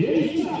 Nossa!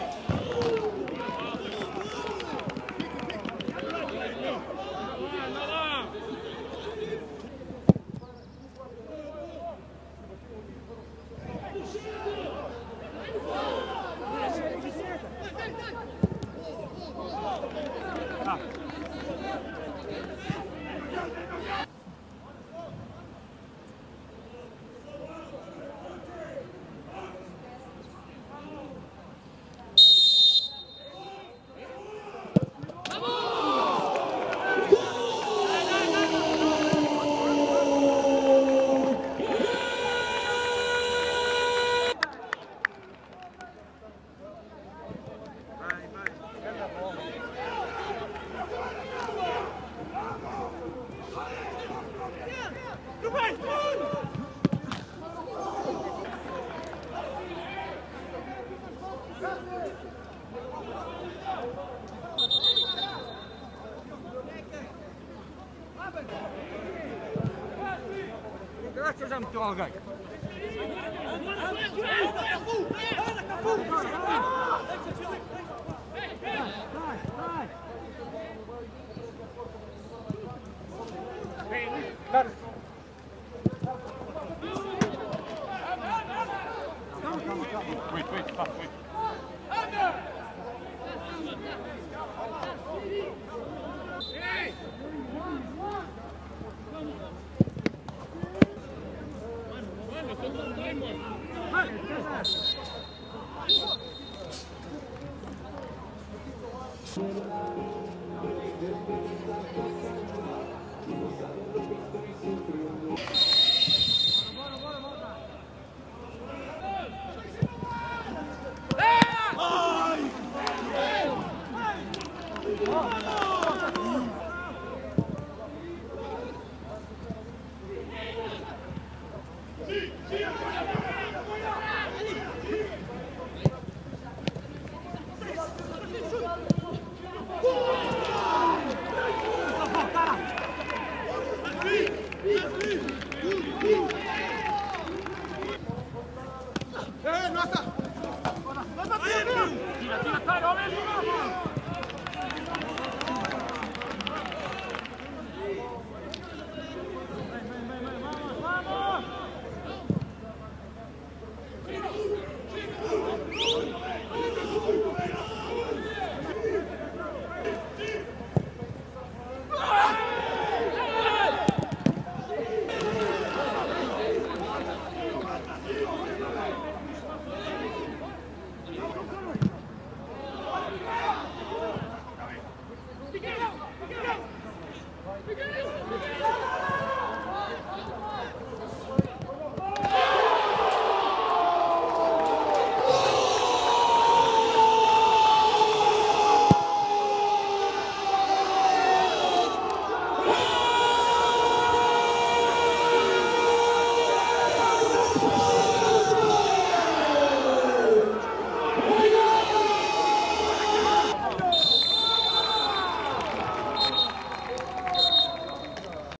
Tira, tira, tira! Olha ele!